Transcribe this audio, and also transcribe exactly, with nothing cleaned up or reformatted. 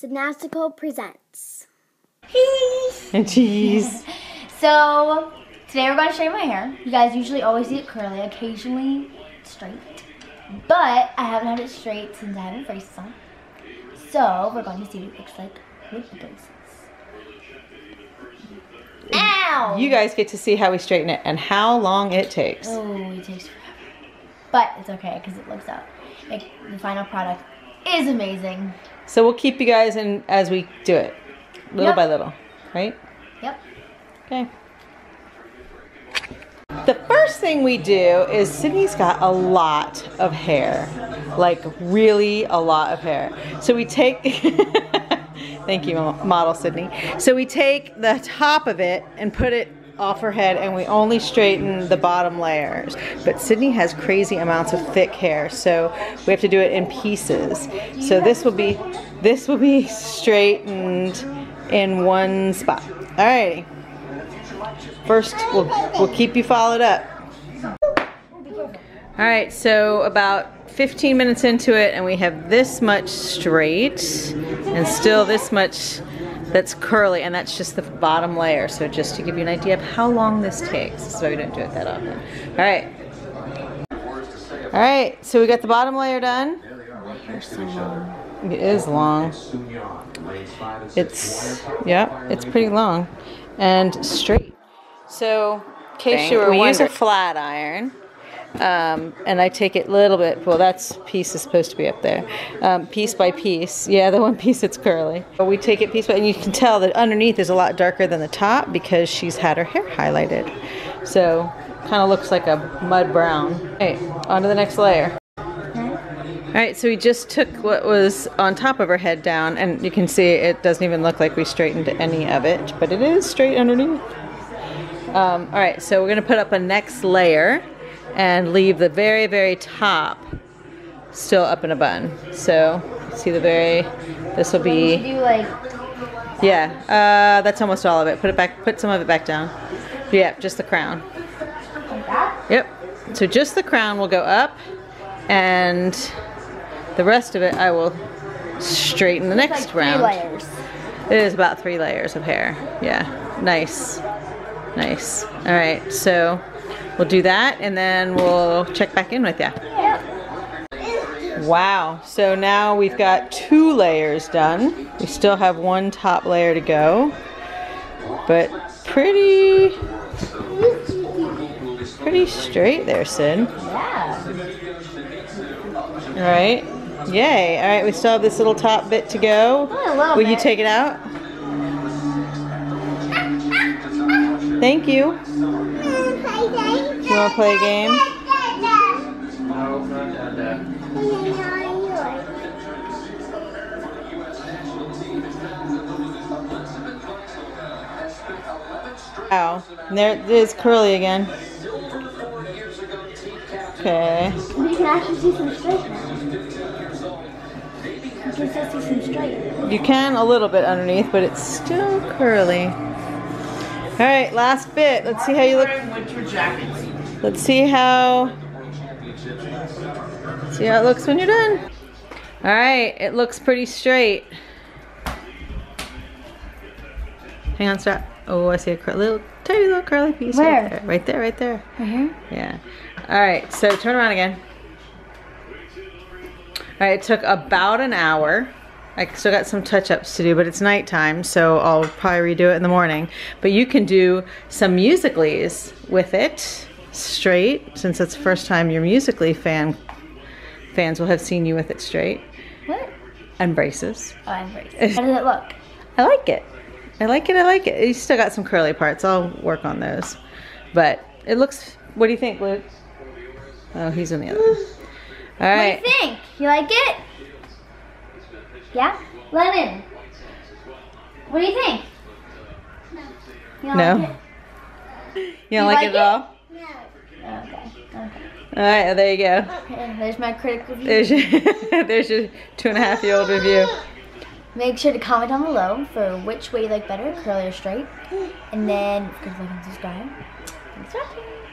Sydnastical presents. Cheese! And cheese. So, today we're going to straighten my hair. You guys usually always see it curly, occasionally straight. But I haven't had it straight since I haven't braces on. So, we're going to see what it looks like with braces. Ow! You guys get to see how we straighten it and how long it takes. Oh, it takes forever. But it's okay because it looks out. It, the final product is amazing. So we'll keep you guys in as we do it, little yep. by little, right? Yep. Okay. The first thing we do is Sydney's got a lot of hair, like really a lot of hair. So we take, thank you model Sydney. So we take the top of it and put it off her head, and we only straighten the bottom layers. But Sydney has crazy amounts of thick hair, so we have to do it in pieces. So this will be this will be straightened in one spot. Alrighty. First, we'll we'll keep you followed up. All right. So about fifteen minutes into it, and we have this much straight, and still this much. That's curly, and that's just the bottom layer. So just to give you an idea of how long this takes. That's why we don't do it that often. All right. All right, so we got the bottom layer done. It is long. It's, yeah, it's pretty long and straight. So in case you were wondering, we use a flat iron. Um, and I take it a little bit, well that's piece is supposed to be up there, um, piece by piece, yeah the one piece that's curly. But we take it piece by, and you can tell that underneath is a lot darker than the top because she's had her hair highlighted. So kind of looks like a mud brown. Okay, on to the next layer. Alright, so we just took what was on top of her head down, and you can see it doesn't even look like we straightened any of it, but it is straight underneath. Um, Alright, so we're going to put up a next layer and leave the very, very top still up in a bun. So, see the very, this will be, yeah, uh, that's almost all of it. Put it back, put some of it back down. Yeah, just the crown. Yep, so just the crown will go up, and the rest of it I will straighten the next round. It's like three layers. It is about three layers of hair, yeah, nice, nice. All right, so we'll do that, and then we'll check back in with you. Yep. Wow, so now we've got two layers done. We still have one top layer to go, but pretty, pretty straight there, Sid. Yeah. All right, yay. All right, we still have this little top bit to go. Oh, a little Will bit. You take it out? Thank you. You want to play a game? Wow, there it is, curly again. Okay. We can actually see some straight. You can a little bit underneath, but it's still curly. All right, last bit. Let's see how you look. Let's see how, see how it looks when you're done. All right, it looks pretty straight. Hang on, stop. Oh, I see a cur little, tiny little curly piece. Where? Right there, right there, right there. Right here? Yeah. All right, so turn around again. All right, it took about an hour. I still got some touch-ups to do, but it's nighttime, so I'll probably redo it in the morning. But you can do some Musical.ly's with it straight, since it's the first time your Musical.ly fan fans will have seen you with it straight. What? And braces. Oh, and braces. How does it look? I like it. I like it, I like it. You still got some curly parts. I'll work on those. But it looks, what do you think, Luke? Oh, he's in the other one. All right. What do you think? You like it? Yeah? Lennon, what do you think? No. You don't no. like it? You don't you like, like it, it at all? No. Okay. Okay. All right, well, there you go. Okay, there's my critical review. There's your, there's your two and a half year old review. Make sure to comment down below for which way you like better, curly or straight. And then, click like and subscribe. Thanks for watching.